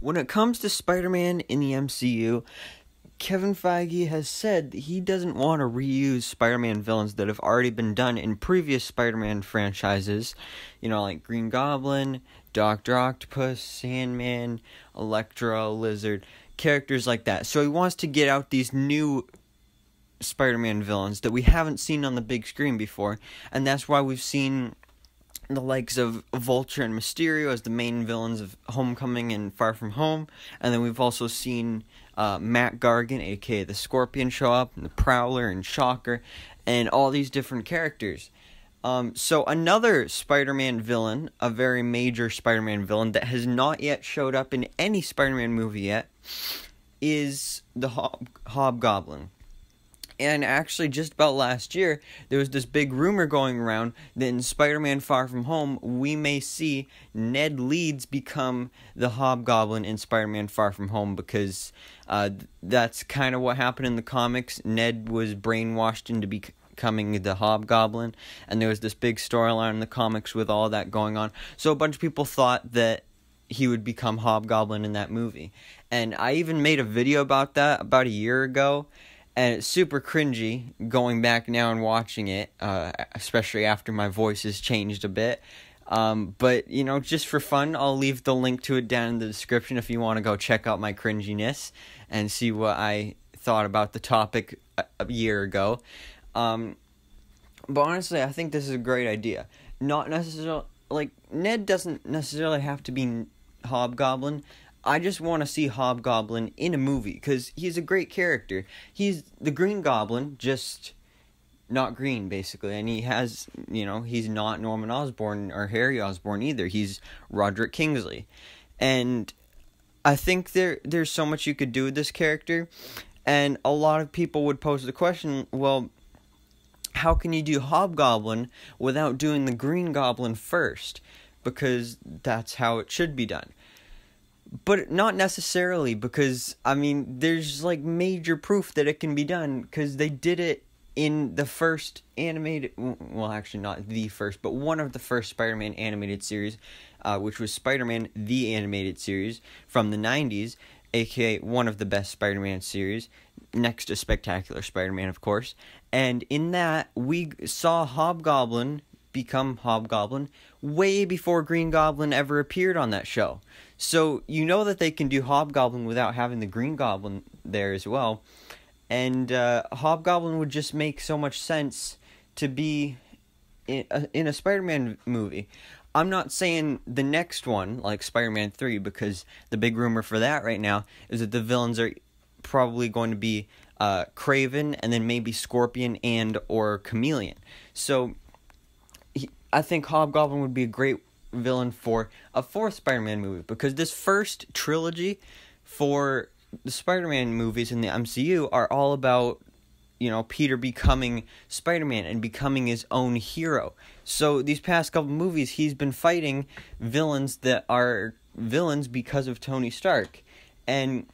When it comes to Spider-Man in the MCU, Kevin Feige has said that he doesn't want to reuse Spider-Man villains that have already been done in previous Spider-Man franchises, like Green Goblin, Dr. Octopus, Sandman, Electro, Lizard, characters like that. So he wants to get out these new Spider-Man villains that we haven't seen on the big screen before, and that's why we've seen the likes of Vulture and Mysterio as the main villains of Homecoming and Far From Home, and then we've also seen Matt Gargan, aka the Scorpion, show up, and the Prowler and Shocker, and all these different characters. So another Spider-Man villain, a very major Spider-Man villain that has not yet showed up in any Spider-Man movie yet, is the Hobgoblin. And actually, just about last year, there was this big rumor going around that in Spider-Man Far From Home, we may see Ned Leeds become the Hobgoblin in Spider-Man Far From Home, because that's kind of what happened in the comics. Ned was brainwashed into becoming the Hobgoblin, and there was this big storyline in the comics with all that going on. So a bunch of people thought that he would become Hobgoblin in that movie. And I even made a video about that about a year ago. And it's super cringy going back now and watching it, especially after my voice has changed a bit. But, just for fun, I'll leave the link to it down in the description if you want to go check out my cringiness and see what I thought about the topic a year ago. But honestly, I think this is a great idea. Not necessarily, Ned doesn't necessarily have to be Hobgoblin. I just want to see Hobgoblin in a movie, because he's a great character. He's the Green Goblin, just not green, basically. And he has, he's not Norman Osborn or Harry Osborn either. He's Roderick Kingsley. And I think there's so much you could do with this character. And a lot of people would pose the question, well, how can you do Hobgoblin without doing the Green Goblin first? Because that's how it should be done. But not necessarily, because, there's, major proof that it can be done, because they did it in the first animated, well, actually not the first, but one of the first Spider-Man animated series, which was Spider-Man the Animated Series from the 90s, aka one of the best Spider-Man series, next to Spectacular Spider-Man, of course. And in that, we saw Hobgoblin become Hobgoblin way before Green Goblin ever appeared on that show. So you know that they can do Hobgoblin without having the Green Goblin there as well. And Hobgoblin would just make so much sense to be in a Spider-Man movie. I'm not saying the next one, like Spider-Man 3, because the big rumor for that right now is that the villains are probably going to be Kraven, and then maybe Scorpion and or Chameleon. So I think Hobgoblin would be a great villain for a fourth Spider-Man movie, because this first trilogy for the Spider-Man movies in the MCU are all about, Peter becoming Spider-Man and becoming his own hero. So these past couple movies, he's been fighting villains that are villains because of Tony Stark. And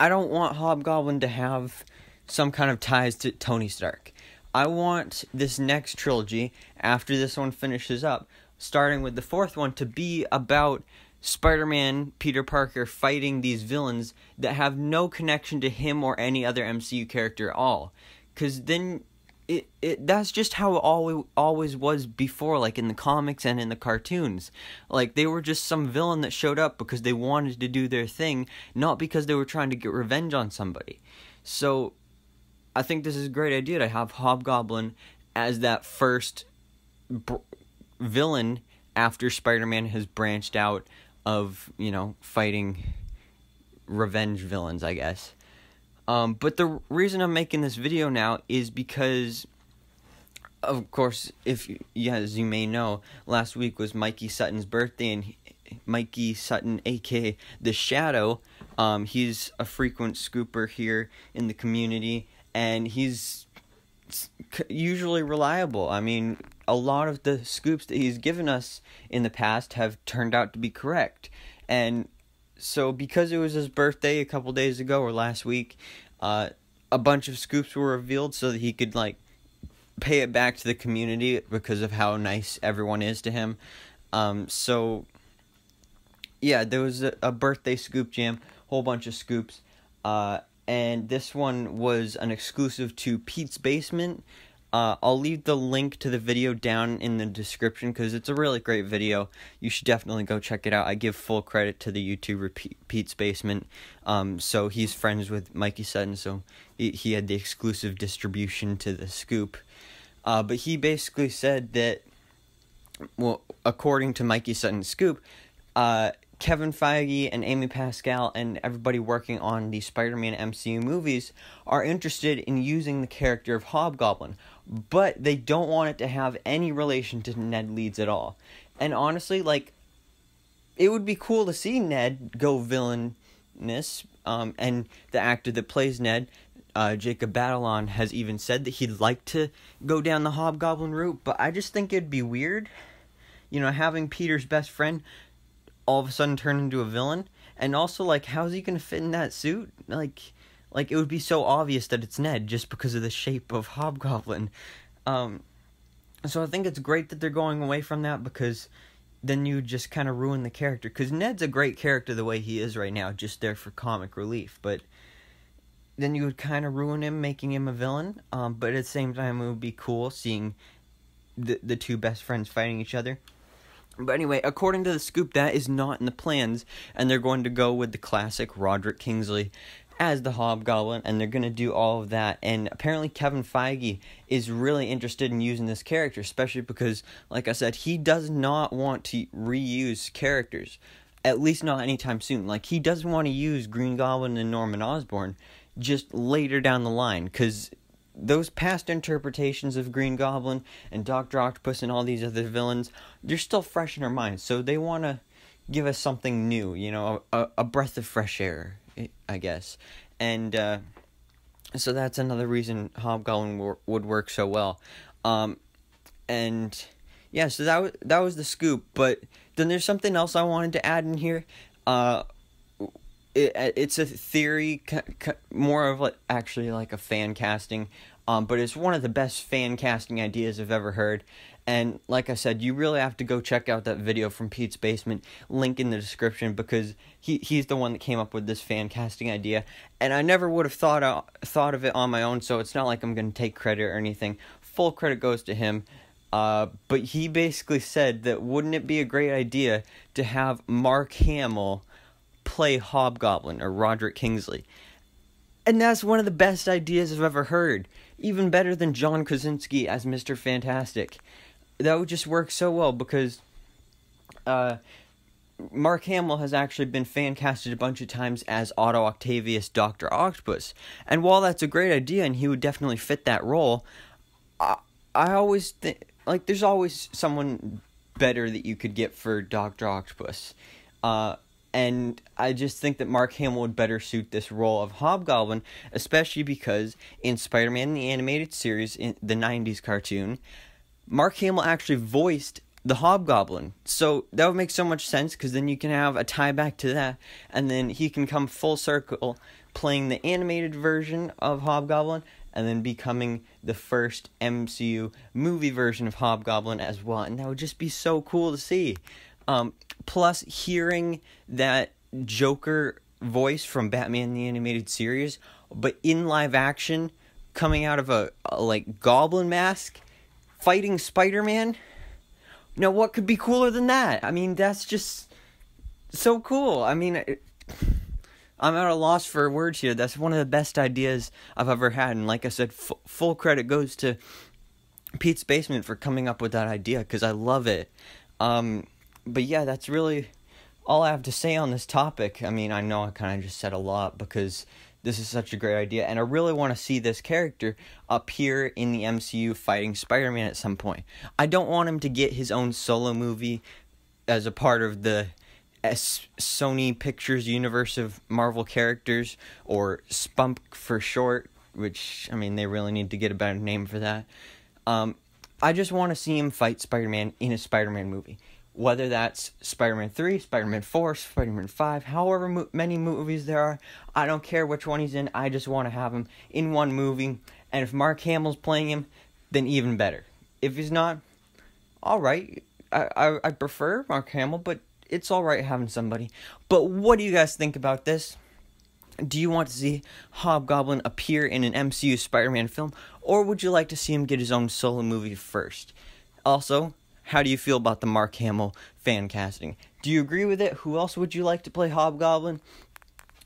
I don't want Hobgoblin to have some kind of ties to Tony Stark. I want this next trilogy, after this one finishes up, starting with the fourth one, to be about Spider-Man, Peter Parker, fighting these villains that have no connection to him or any other MCU character at all. Because then, that's just how it always was before, in the comics and in the cartoons. They were just some villain that showed up because they wanted to do their thing, not because they were trying to get revenge on somebody. So I think this is a great idea to have Hobgoblin as that first villain after Spider-Man has branched out of, fighting revenge villains, I guess. But the reason I'm making this video now is because, of course, as you may know, last week was Mikey Sutton's birthday, and Mikey Sutton, aka The Shadow, he's a frequent scooper here in the community, and he's usually reliable. A lot of the scoops that he's given us in the past have turned out to be correct. And so because it was his birthday a couple days ago or last week, a bunch of scoops were revealed so that he could, pay it back to the community because of how nice everyone is to him. So yeah, there was a birthday scoop jam, whole bunch of scoops, and this one was an exclusive to Pete's Basement. I'll leave the link to the video down in the description because it's a really great video. You should definitely go check it out. I give full credit to the YouTuber Pete's Basement. So he's friends with Mikey Sutton, so he had the exclusive distribution to the scoop. But he basically said that, well, according to Mikey Sutton's scoop, Kevin Feige and Amy Pascal and everybody working on the Spider-Man MCU movies are interested in using the character of Hobgoblin, but they don't want it to have any relation to Ned Leeds at all. And honestly, like, it would be cool to see Ned go villainous, and the actor that plays Ned, Jacob Batalon, has even said that he'd like to go down the Hobgoblin route, but I just think it'd be weird, you know, having Peter's best friend all of a sudden turn into a villain. And also, like, how's he gonna fit in that suit? Like it would be so obvious that it's Ned just because of the shape of Hobgoblin. So I think it's great that they're going away from that, because then you just kind of ruin the character, because Ned's a great character the way he is right now, just there for comic relief, but then you would kind of ruin him, making him a villain. But at the same time, it would be cool seeing the two best friends fighting each other. But anyway, according to the scoop, that is not in the plans, and they're going to go with the classic Roderick Kingsley as the Hobgoblin, and they're going to do all of that. And apparently Kevin Feige is really interested in using this character, especially because, like I said, he does not want to reuse characters, at least not anytime soon. Like, he doesn't want to use Green Goblin and Norman Osborn just later down the line, because those past interpretations of Green Goblin and Dr. Octopus and all these other villains, they're still fresh in our minds, so they want to give us something new, you know, a breath of fresh air, I guess. And so that's another reason Hobgoblin would work so well. And yeah, so that was the scoop. But then there's something else I wanted to add in here. It's a theory, more of like, actually like a fan casting, but it's one of the best fan casting ideas I've ever heard. And like I said, you really have to go check out that video from Pete's Basement, link in the description, because he's the one that came up with this fan casting idea, and I never would have thought of it on my own, so it's not like I'm going to take credit or anything. Full credit goes to him. But he basically said that, wouldn't it be a great idea to have Mark Hamill play Hobgoblin or Roderick Kingsley? And that's one of the best ideas I've ever heard, even better than John Krasinski as Mr. Fantastic. That would just work so well, because Mark Hamill has actually been fan casted a bunch of times as Otto Octavius, Dr. Octopus, and while that's a great idea and he would definitely fit that role, I always think, like, there's always someone better that you could get for Dr. Octopus. And I just think that Mark Hamill would better suit this role of Hobgoblin, especially because in Spider-Man the Animated Series, in the 90s cartoon, Mark Hamill actually voiced the Hobgoblin. So that would make so much sense, because then you can have a tie back to that, and then he can come full circle playing the animated version of Hobgoblin, and then becoming the first MCU movie version of Hobgoblin as well. And that would just be so cool to see. Plus, hearing that Joker voice from Batman the Animated Series, but in live action, coming out of a like, goblin mask, fighting Spider-Man. Now, what could be cooler than that? I mean, that's just so cool. I mean, I'm at a loss for words here. That's one of the best ideas I've ever had. And like I said, full credit goes to Pete's Basement for coming up with that idea, because I love it. But yeah, that's really all I have to say on this topic. I mean, I know I kind of just said a lot, because this is such a great idea, and I really want to see this character appear in the MCU fighting Spider-Man at some point. I don't want him to get his own solo movie as a part of the Sony Pictures universe of Marvel characters, or SPUMP for short, which, I mean, they really need to get a better name for that. I just want to see him fight Spider-Man in a Spider-Man movie. Whether that's Spider-Man 3, Spider-Man 4, Spider-Man 5, however many movies there are, I don't care which one he's in, I just want to have him in one movie. And if Mark Hamill's playing him, then even better. If he's not, alright, I prefer Mark Hamill, but It's alright having somebody. But what do you guys think about this? Do you want to see Hobgoblin appear in an MCU Spider-Man film? Or would you like to see him get his own solo movie first? Also, how do you feel about the Mark Hamill fan casting? Do you agree with it? Who else would you like to play Hobgoblin?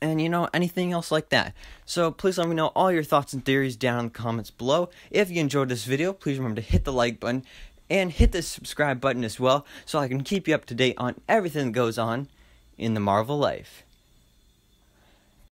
And, you know, anything else like that. So, please let me know all your thoughts and theories down in the comments below. If you enjoyed this video, please remember to hit the like button. And hit the subscribe button as well, so I can keep you up to date on everything that goes on in the Marvel Life.